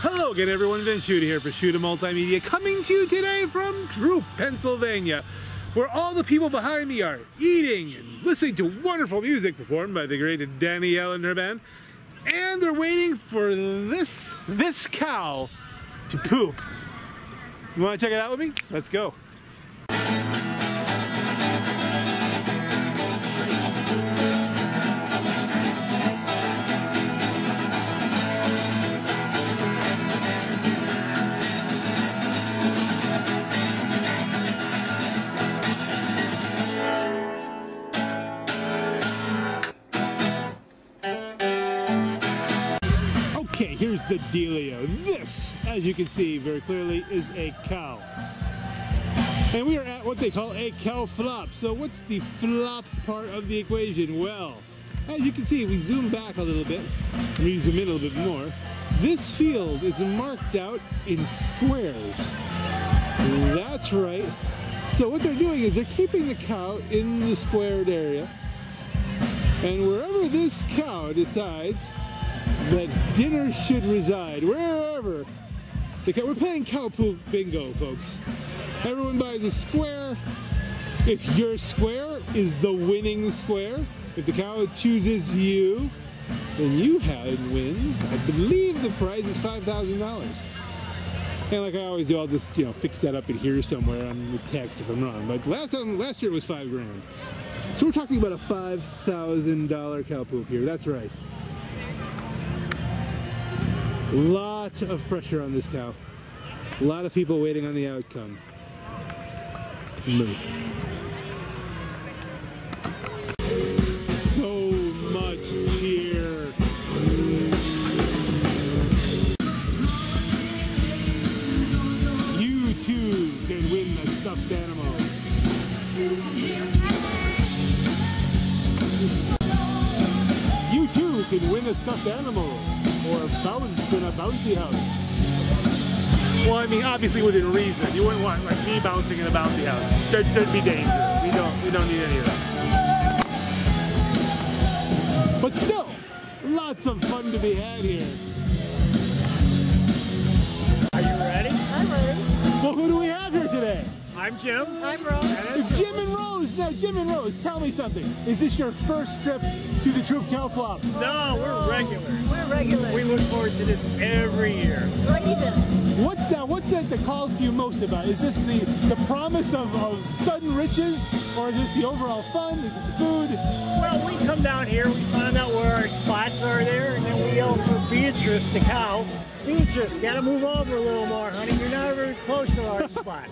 Hello again, everyone. Vince Shuta here for Shuta Multimedia, coming to you today from Droop, Pennsylvania, where all the people behind me are eating and listening to wonderful music performed by the great Danielle and her band, and they're waiting for this cow to poop. You want to check it out with me? Let's go. Here's the dealio. This, as you can see very clearly, is a cow. And we are at what they call a cow flop. So what's the flop part of the equation? Well, as you can see, we zoom back a little bit. We zoom in a little bit more. This field is marked out in squares. That's right. So what they're doing is they're keeping the cow in the squared area. And wherever this cow decides that dinner should reside, wherever. We're playing cow poop bingo, folks. Everyone buys a square. If your square is the winning square, if the cow chooses you, then you have win. I believe the prize is $5,000. And like I always do, I'll just, you know, fix that up in here somewhere on the text if I'm wrong. But last year it was $5,000. So we're talking about a $5,000 cow poop here. That's right. Lot of pressure on this cow. A lot of people waiting on the outcome. Moo. So much cheer. You too can win the stuffed animal. You too can win a stuffed animal. Or a bounce in a bouncy house. Well, I mean, obviously within reason. You wouldn't want like me bouncing in a bouncy house. There'd be danger. We don't need any of that. But still, lots of fun to be had here. Are you ready? I'm ready. Well, who do we have here today? I'm Jim. I'm Rose. Jim and Rose. Now, Jim and Rose, tell me something. Is this your first trip to the Troop Cow Flop? No, we're regulars. We're regulars. We look forward to this every year. What even? What's that that calls to you most about? Is this the promise of sudden riches, or is this the overall fun? Is it the food? Well, we come down here, we find out where our spots are there, and then we offer Beatrice the cow. Beatrice, gotta move over a little more, honey. You're not very close to our spot.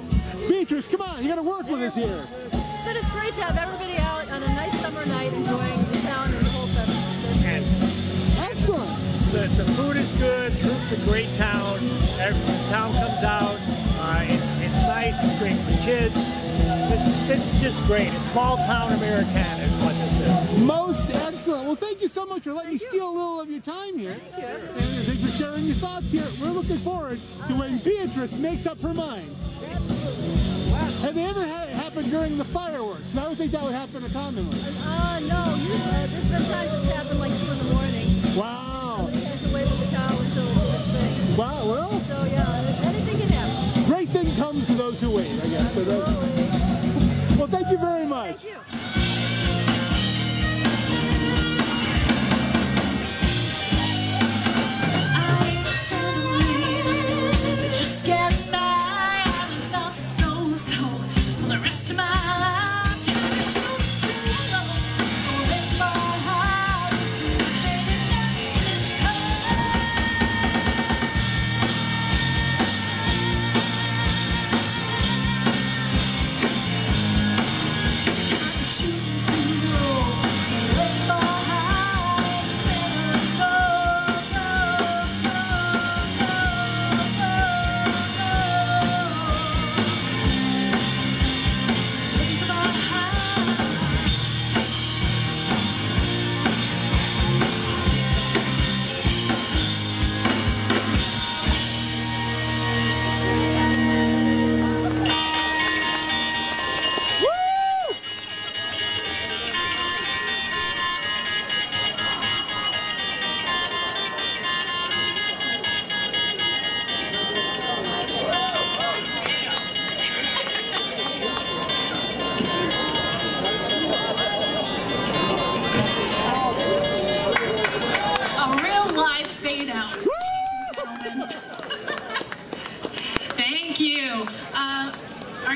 Beatrice, come on, you gotta work with us here. But it's great to have everybody out on a nice summer night enjoying the town and the whole festival. And excellent. The food is good, Troop's a great town. The town comes out, it's nice, it's great for kids. It's just great. It's small town Americana is what this is. Most excellent. Well, thank you so much for letting me steal a little of your time here. Thank you. And thanks for sharing your thoughts here. We're looking forward to when Beatrice makes up her mind. Absolutely. Wow. Have they ever had it happen during the fireworks? I don't think that would happen commonly. No. There's been times it's happened like 2 in the morning. Wow. So they have to wait for the cow until it's safe. Wow, well. So, yeah, anything can happen. Great thing comes to those who wait, I guess. Absolutely. Well, thank you very much. Thank you. Shoot.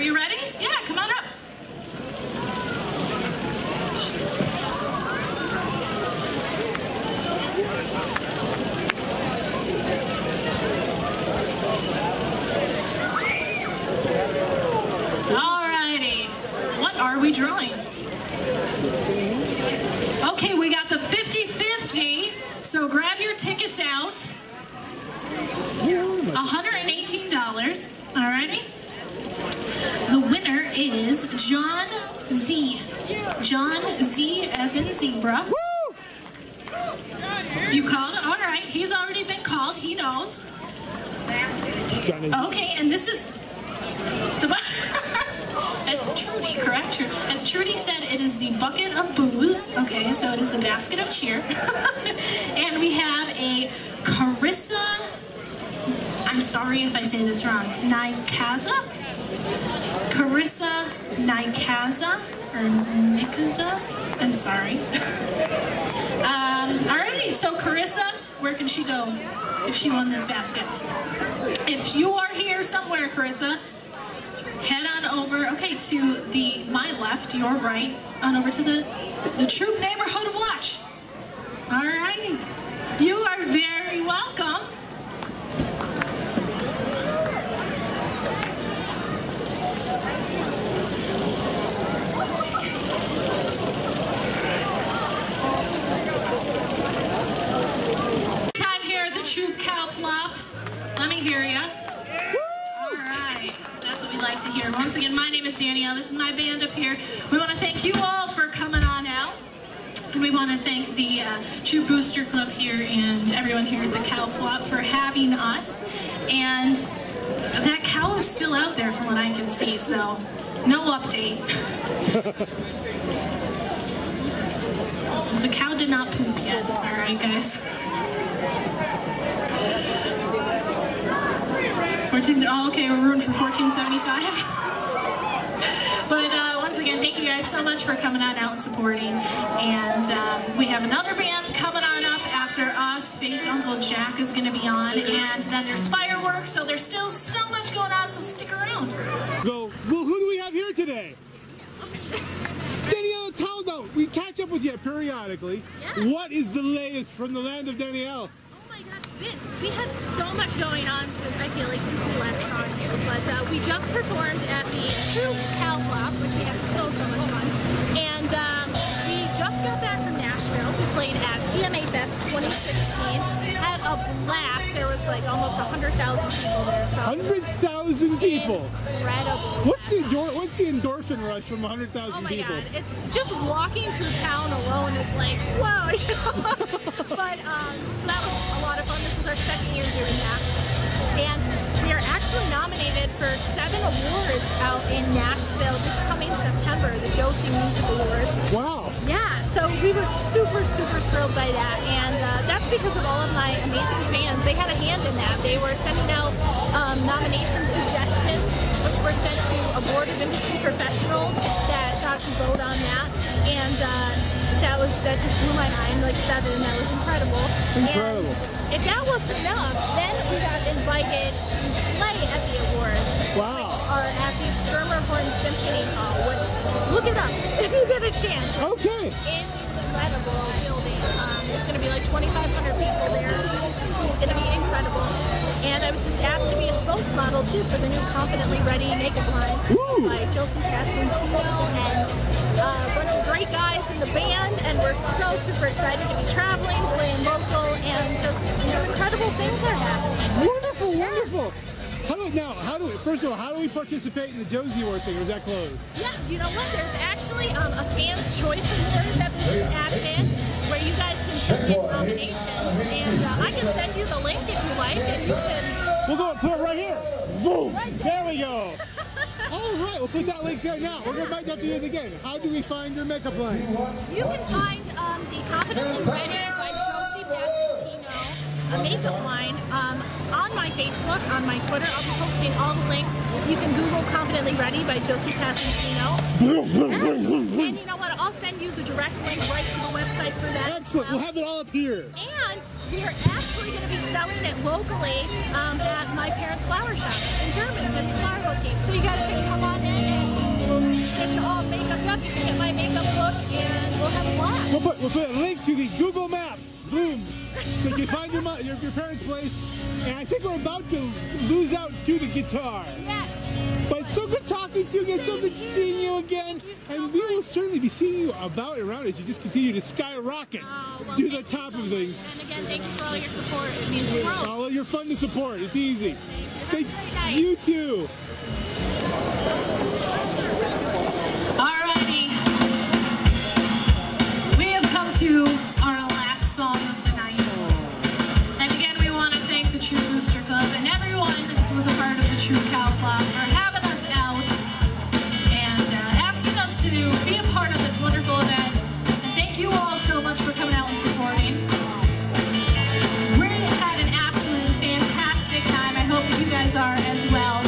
Are you ready? Yeah, come on up. Alrighty, what are we drawing? Okay, we got the 50-50, so grab your tickets out. $118, alrighty. The winner is John Z. John Z as in zebra. Woo! You called it? All right. He's already been called. He knows. Okay, and this is... the as Trudy, correct? As Trudy said, it is the bucket of booze. Okay, so it is the basket of cheer. And we have a Carissa... I'm sorry if I say this wrong. Nikaza? Carissa Nikaza, or Nikaza, I'm sorry. Alrighty, so Carissa, where can she go if she won this basket? If you are here somewhere, Carissa, head on over, okay, to the my left, your right, on over to the Troop Neighborhood of Watch. Alrighty, you are very welcome. Troop cow flop. Let me hear ya. All right, that's what we like to hear. Once again, my name is Danielle. This is my band up here. We want to thank you all for coming on out. And we want to thank the Troop Booster Club here and everyone here at the cow flop for having us. And that cow is still out there from what I can see, so no update. The cow did not poop yet. All right, guys. 14, oh, okay, we're rooting for 1475. But once again, thank you guys so much for coming on out and supporting. And we have another band coming on up after us. Fake Uncle Jack is going to be on. And then there's fireworks, so there's still so much going on, so stick around. Go. Well, who do we have here today? Danielle Taldo. We catch up with you periodically. Yes. What is the latest from the land of Danielle? Vince, we had so much going on since, I feel like, since we last saw you, but we just performed at the True Cow Flop, which we had so much fun, and we just got back from Nashville. We played at CMA Best 2016, had a blast. There was like almost 100,000 people there. So 100,000 people? Incredible. What's the endorphin rush from 100,000 people? Oh my god, it's just walking through town alone is like, whoa, I show up. But, so that was a lot of fun. This is our second year doing that. And we are actually nominated for 7 awards out in Nashville this coming September, the Josie Music Awards. Wow. Yeah, so we were super thrilled by that. And that's because of all of my amazing fans. They had a hand in that. They were sending out nomination suggestions, which were sent to awarded industry professionals that got to vote on that. And that just blew my mind, like 7, that was incredible. Incredible. And if that wasn't enough, then we got invited to play at the awards. Wow. Or at the Strummer Horn Symphony Hall, which, look it up if you get a chance. Okay. Incredible building. It's going to be like 2,500 people there. It's going to be incredible. And I was just asked to be a spokesmodel, too, for the new Confidently Ready makeup line. Woo! By Josie Passantino and... a bunch of great guys in the band, and we're so super excited to be traveling, playing local, and just some incredible things are happening. Wonderful, wonderful. First of all, how do we participate in the Josie Awards thing, or is that closed? Yeah, you know what, there's actually a Fans Choice Award that we just added in, where you guys can submit nominations, and I can send you the link if you like, and you can... We'll go and put it right here. Boom! Right there. There we go. All right, we'll put that link there now. We're going back up to you again. How do we find your makeup line? You can find the Confidently Ready by Josie Passantino makeup line on my Facebook, on my Twitter. I'll be posting all the links. You can Google Confidently Ready by Josie Passantino. And you know what? I'll send you the directly right to the website for that. Excellent. We'll have it all up here. And we are actually going to be selling it locally at My Parents Flower Shop in Germany with the flower boutique. So you guys can come on in and get your all makeup. You have to get my makeup look, and we'll have a blast. We'll put a link to the Google Maps. Boom. You can find your parents' place. And I think we're about to lose out to the guitar. Yes. But it's so good talking to you again. So good seeing you again. And we will certainly be seeing you about and around as you just continue to skyrocket to the top of things. And again, thank you for all your support. It means the world. Oh, well, you're fun to support. It's easy. Thank you too. Alrighty. We have come to our last song of the night. And again, we want to thank the True Booster Club and everyone who was a part of the True Cow Club for having us out and asking us to be a part of this wonderful event. And thank you all so much for coming out and supporting. We had an absolutely fantastic time. I hope that you guys are as well.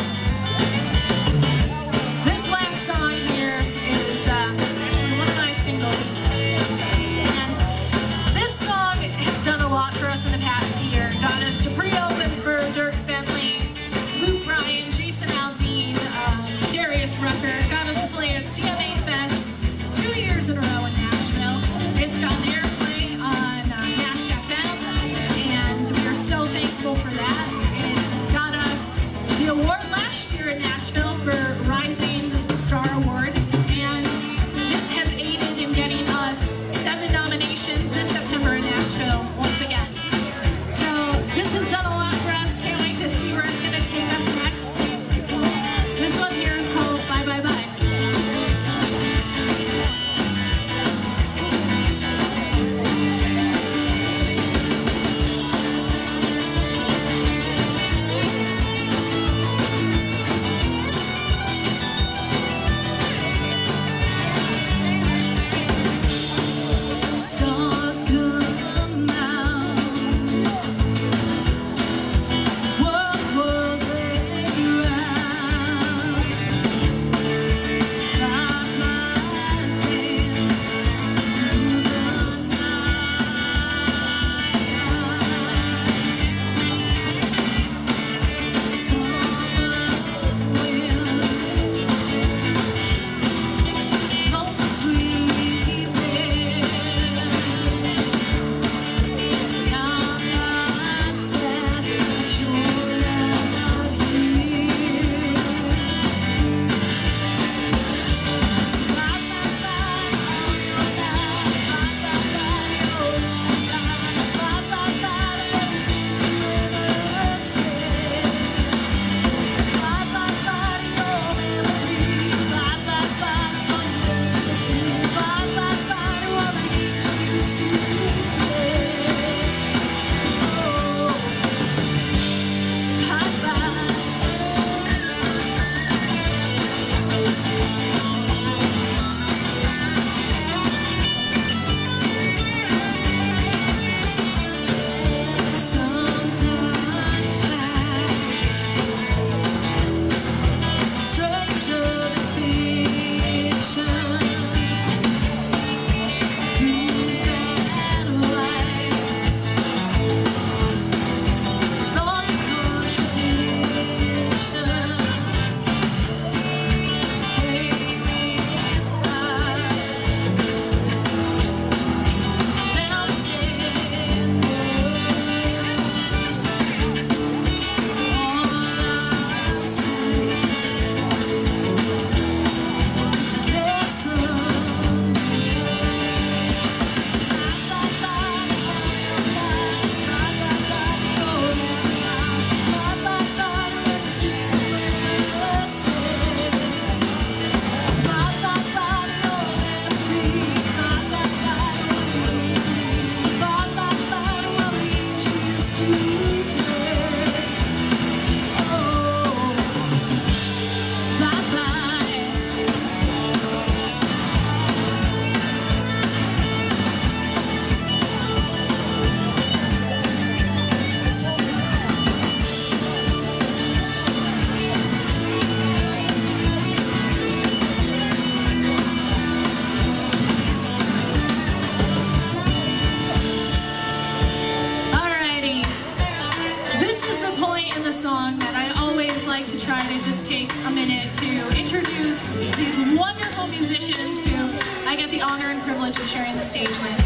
joy in the song that I always like to try to just take a minute to introduce these wonderful musicians who I get the honor and privilege of sharing the stage with.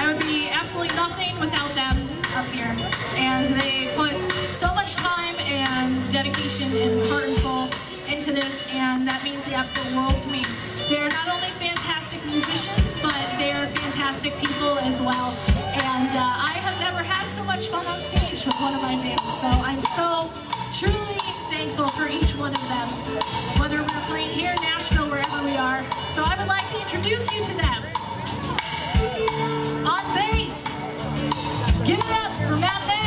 I would be absolutely nothing without them up here, and they put so much time and dedication and heart and soul into this, and that means the absolute world to me. They're not only fantastic musicians, but they are fantastic people as well, and I have never had so much fun on stage with one of my bands, so I'm so truly thankful for each one of them, whether we're playing here in Nashville, wherever we are. So I would like to introduce you to them. On bass, give it up for Matt May.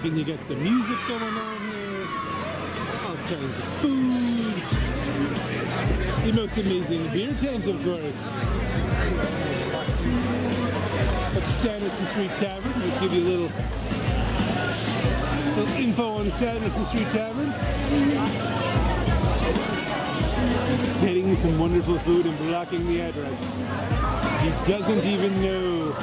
Can you get the music going on here? All kinds of food. The most amazing beer pens, of course. At the Sanderson Street Tavern, we'll give you a little info on Sanderson Street Tavern. hitting some wonderful food and blocking the address. He doesn't even know.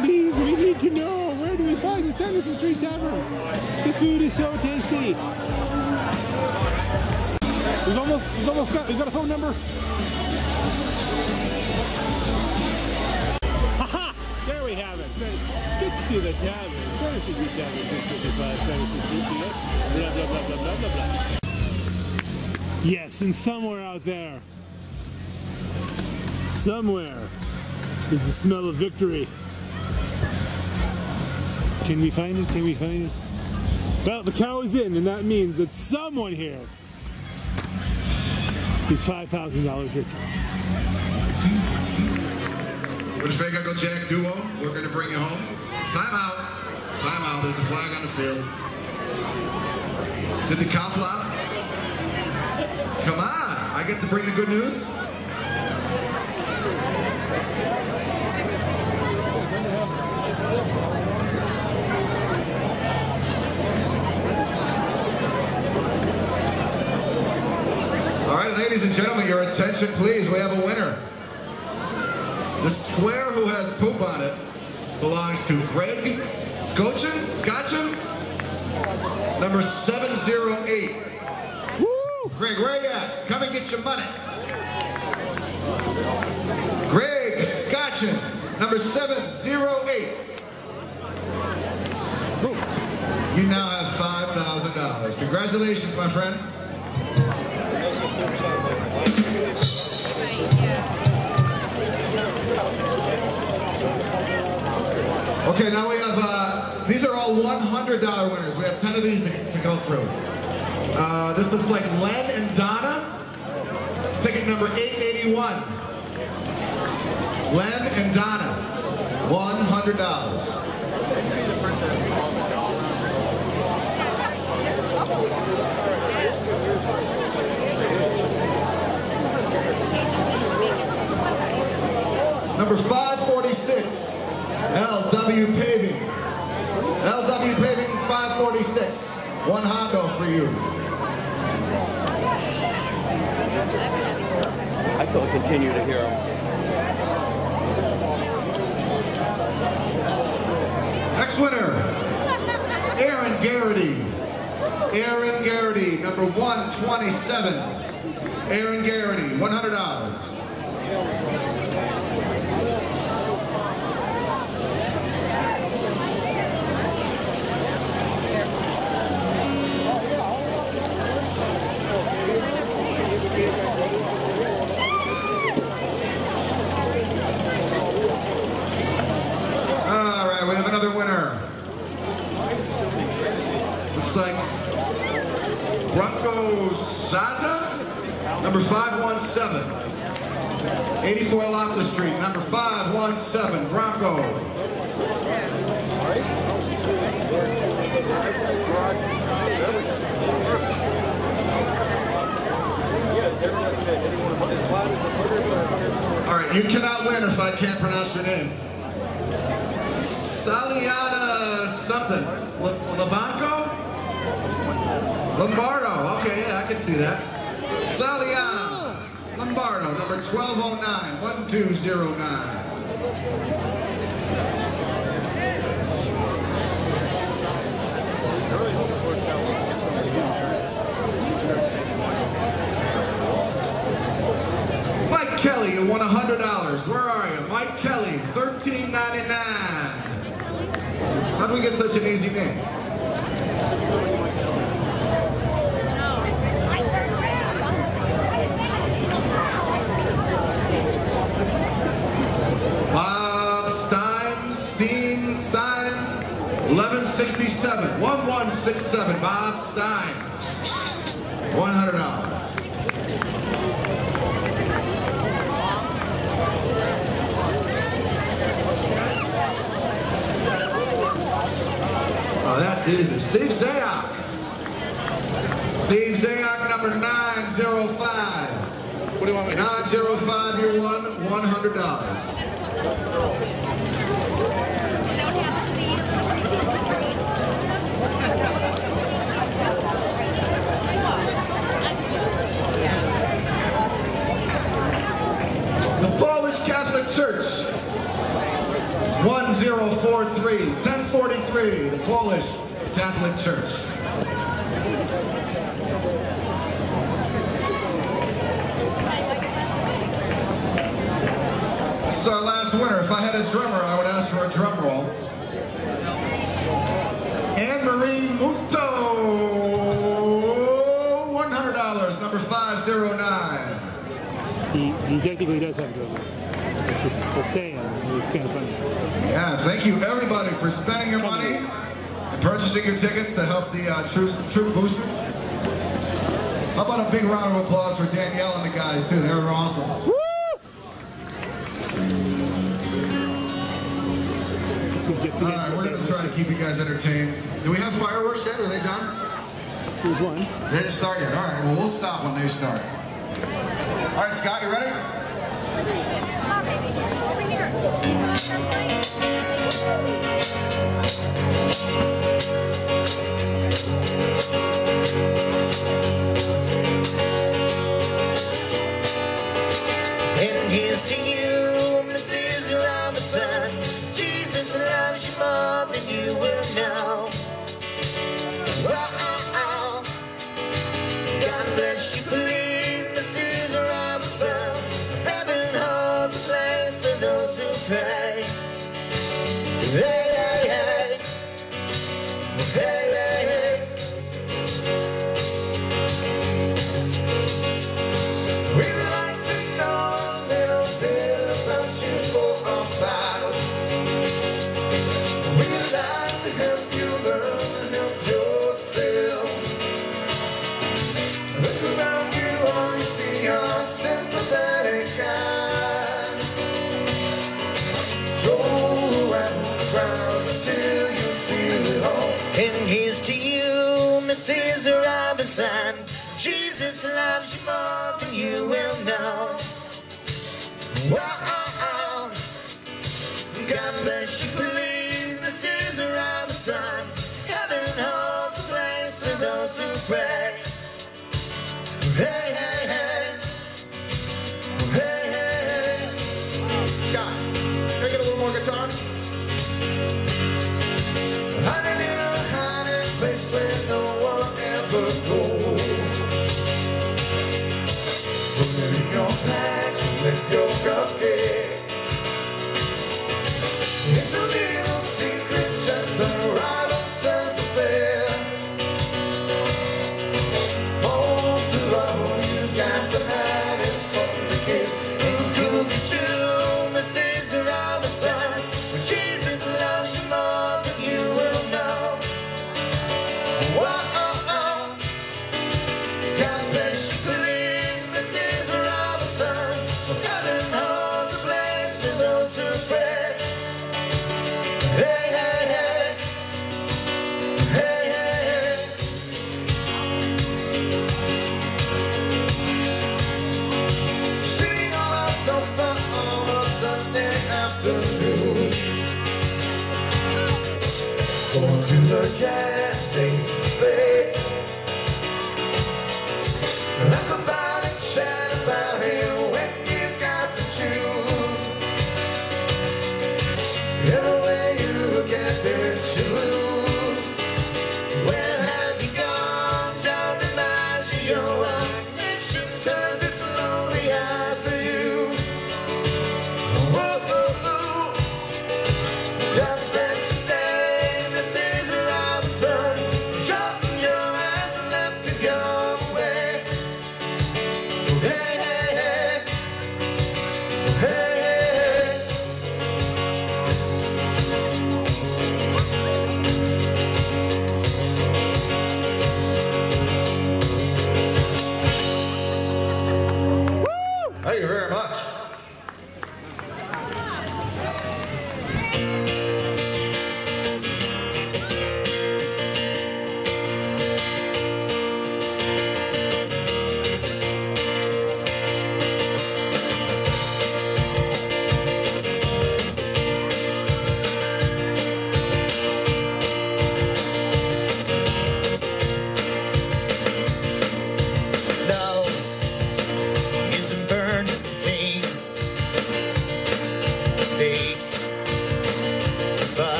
Please, we need to know, where do we find the Sanderson Street Tavern? The food is so tasty. We've got a phone number. There we have it. Get to the tavern. Sanderson Street Tavern, 655 Sanderson Street. Blah, blah, blah, blah, blah, blah, blah. Yes, and somewhere out there, somewhere, is the smell of victory. Can we find it? Can we find it? Well, the cow is in, and that means that someone here is $5,000 richer. We're the Fake Uncle Jack Duo. We're going to bring you home. Time out. Time out. There's a flag on the field. Did the cow flop? Come on. I get to bring the good news? All right, ladies and gentlemen, your attention, please. We have a winner. The square who has poop on it belongs to Greg Scotchin, number 708. Woo! Greg, where you at? Come and get your money. Greg Scotchin, number 708. You now have $5,000. Congratulations, my friend. Okay, now we have, these are all $100 winners. We have 10 of these to go through. This looks like Len and Donna. Ticket number 881. Len and Donna, $100. Number 546, LW Paving. LW Paving 546. One hondo for you. I could continue to hear him. Next winner, Aaron Garrity. Aaron Garrity, number 127. Aaron Garrity, $100. Like Bronco Zaza, number 517, 84 Loftus Street, number 517, Bronco. All right, you cannot win if I can't pronounce your name. Saliana something, Labanco? Lombardo, okay, yeah, I can see that. Saliana Lombardo, number 1209, 1209. Mike Kelly, you won $100. Where are you? Mike Kelly, $13.99. How do we get such an easy name? Bob Stein, 1167, 1167, Bob Stein, $100. Oh, that's easy. Steve Zayoc. Steve Zayoc, number 905. What do you want me to do? 905, you won $100. 43, 1043, the Polish Catholic Church. This is our last winner. If I had a drummer, I would ask for a drum roll. Anne Marie Muto, $100, number 509. He technically does have a drum roll. Just saying, it was kind of funny. Yeah, thank you everybody for spending your money and purchasing your tickets to help the troop boosters. How about a big round of applause for Danielle and the guys too? They were awesome. Woo! All right, we're gonna try to keep you guys entertained. Do we have fireworks yet? Are they done? There's one. They didn't start yet. All right, well we'll stop when they start. All right, Scott, you ready? And here's to you, Mrs. Robinson. Jesus loves you more than you will know. Wow. God bless you, please, Mrs. Robinson. Heaven holds a place for those who pray. Hey, hey, hey. Hey, hey, hey. We'd like to know a little bit about you for a while. We'd like to help you learn and help yourself. Look around you, all you see are sympathetic eyes. Throw out the crowds until you feel it all. And here's to you, Mrs. Robinson. Jesus loves you more than you will know. Wow. God bless you, please, Mrs. Robinson. Heaven holds a place for those who pray. Hey, hey, hey. Hey, hey, hey. Scott, can I get a little more guitar? Hiding in a hiding place where no one ever goes. Lift your hands, lift your cupcakes. It's a little secret, just the Robinson's affair. All the love you got to hide it from the kids. And you can too, Mrs. Robinson. But Jesus loves you more than you will know. Whoa, oh, oh.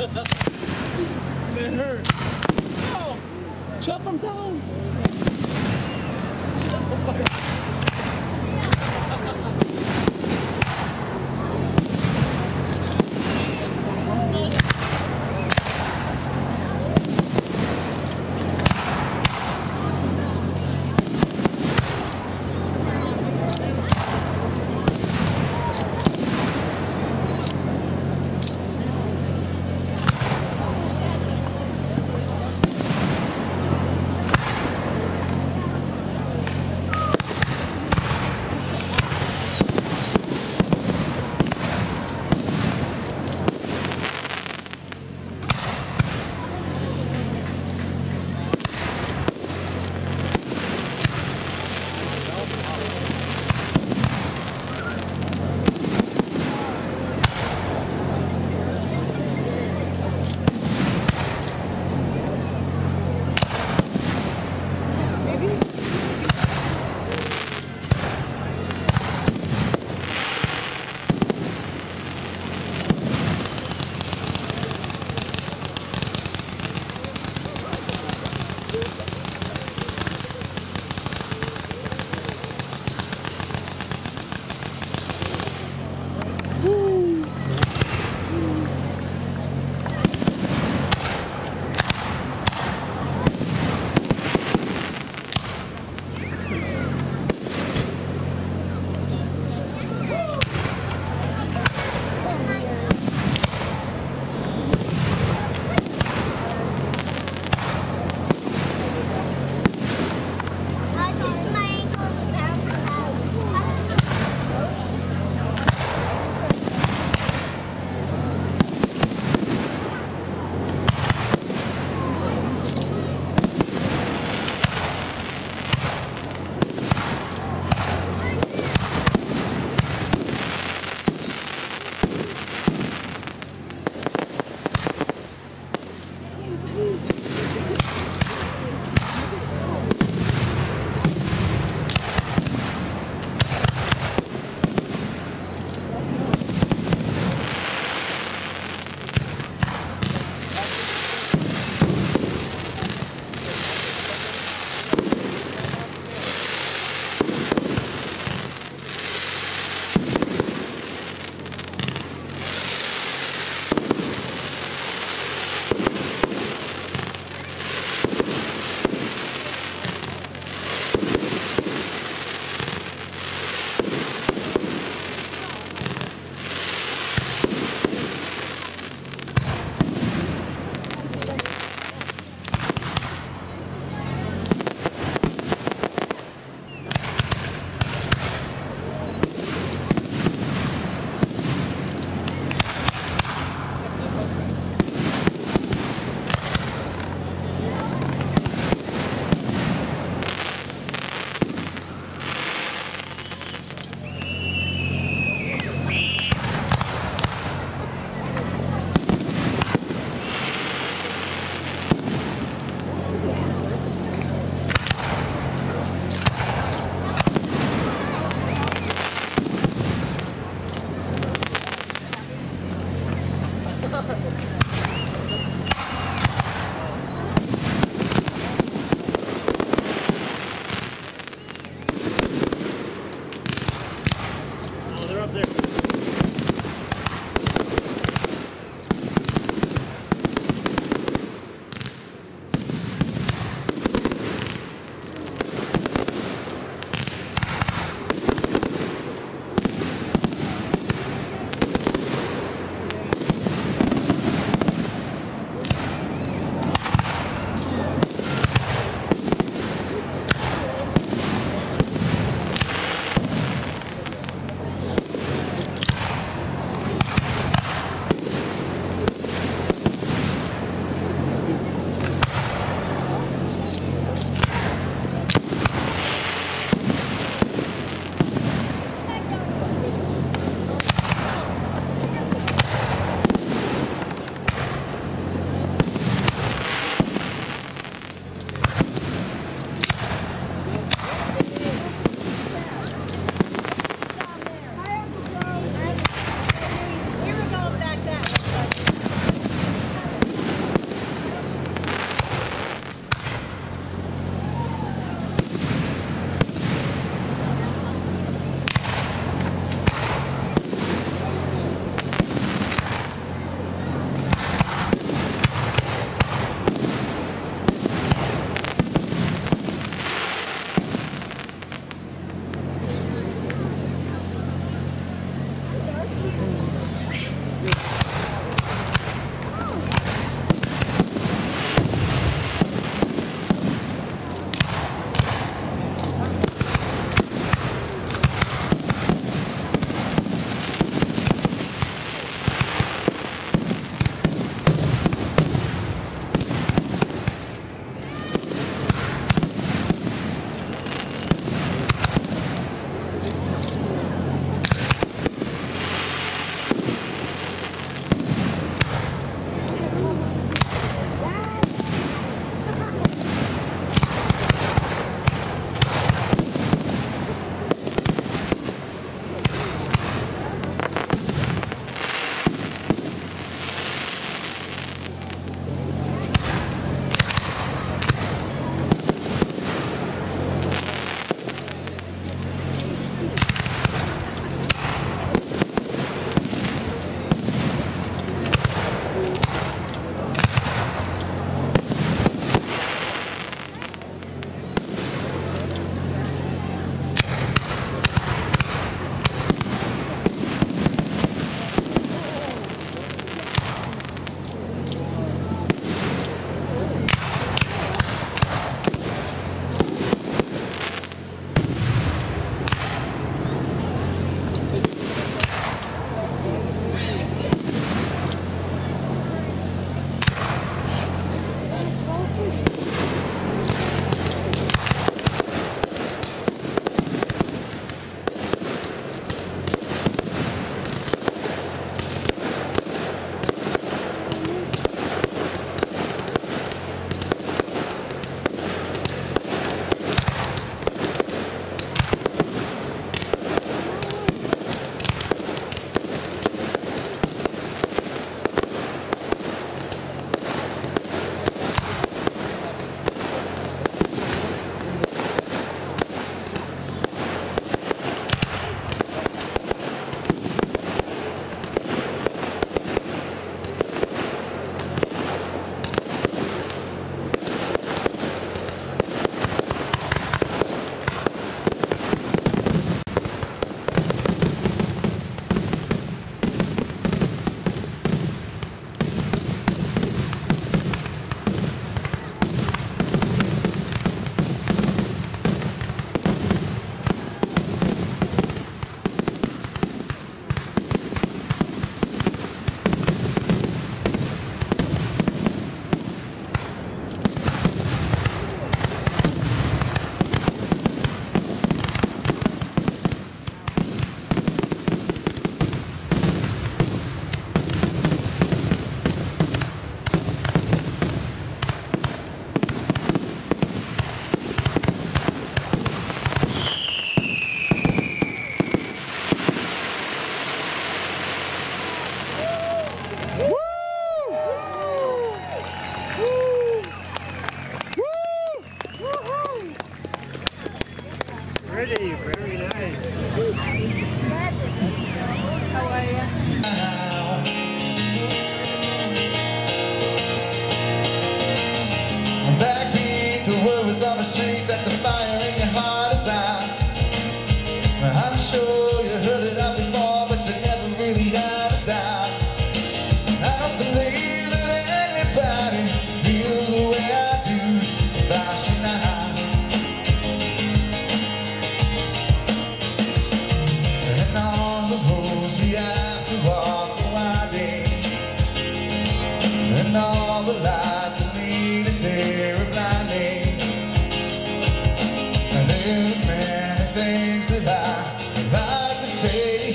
That hurt. No! Chop them down! Shut the fire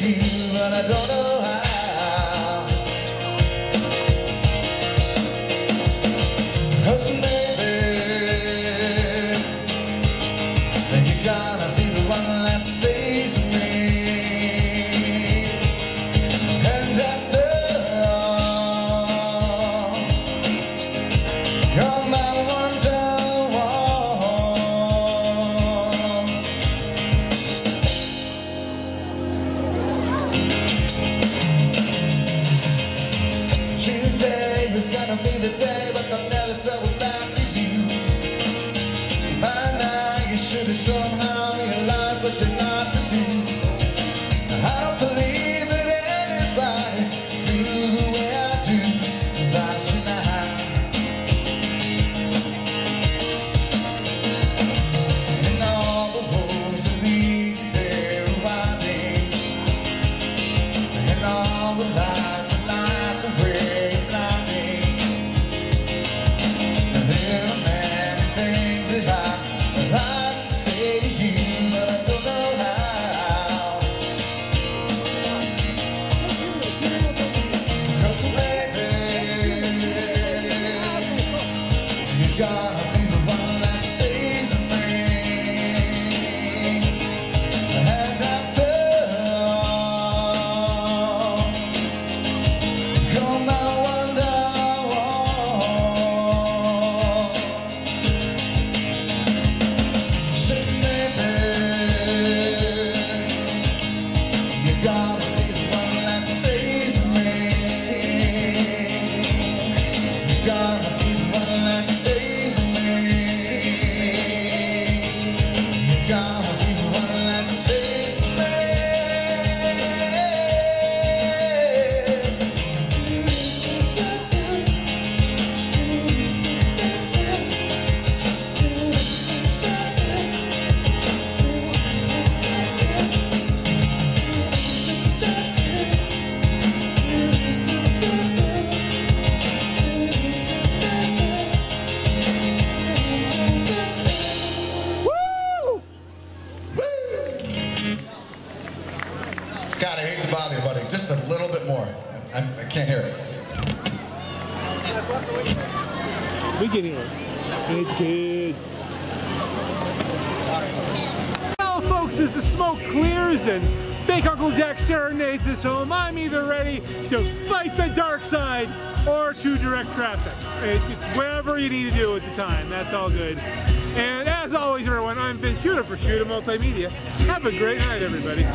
you, but I don't know how. 'Cause maybe you gotta be the one that saves me. And after all, you're my home, I'm either ready to fight the dark side or to direct traffic. It's whatever you need to do at the time. That's all good. And as always, everyone, I'm Vince Shuta for Shuta Multimedia. Have a great night, everybody.